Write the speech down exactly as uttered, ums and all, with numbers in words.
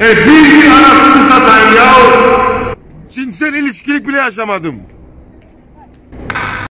E bir gün anasını satayım ya. Cinsel ilişkilik bile yaşamadım.